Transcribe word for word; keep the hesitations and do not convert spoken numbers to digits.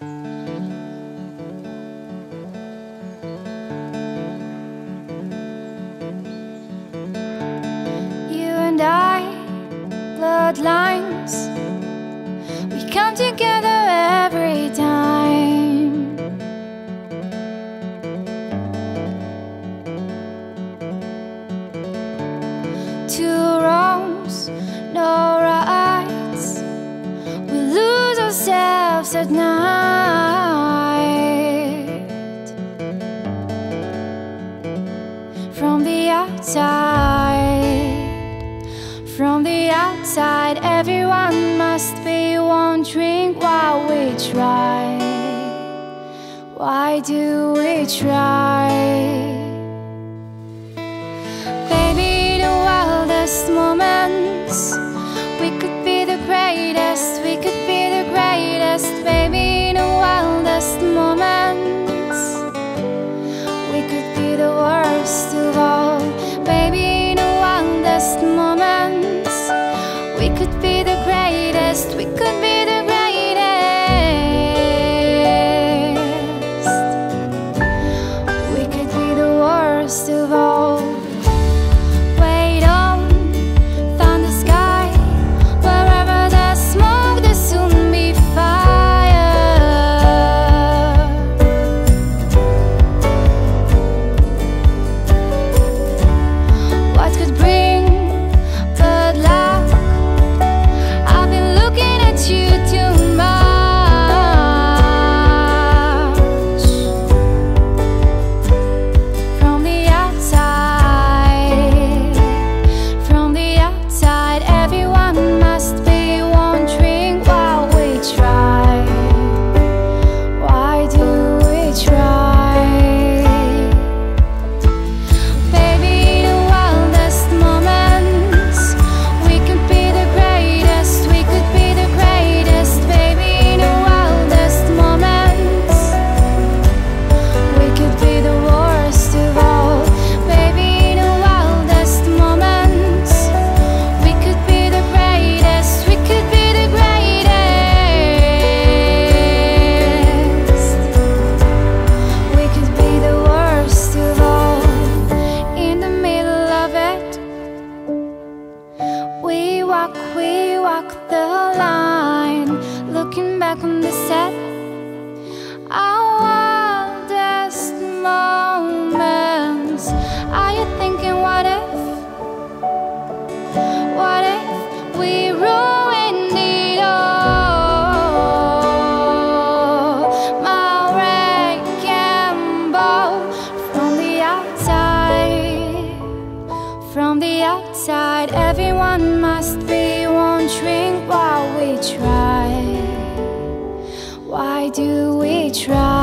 You and I, bloodlines, we come together every time. Two wrongs, no rights, we lose ourselves at night. From the outside, from the outside, everyone must be wondering why we try. Why do we try? Baby, the wildest moments, we could be the greatest, we could be the greatest. Baby, the wildest moments, we could be the worst of all. Baby, the wildest moments, we could be the greatest, we could be the greatest, we could be the worst of all. Wait on, found the sky, wherever there's smoke there'll soon be fire. What could bring the line? Looking back on the set, our wildest moments. Are you thinking, what if? What if we ruined it all? My wreck and ball. From the outside, from the outside, everyone must be wondering why we try. Why do we try?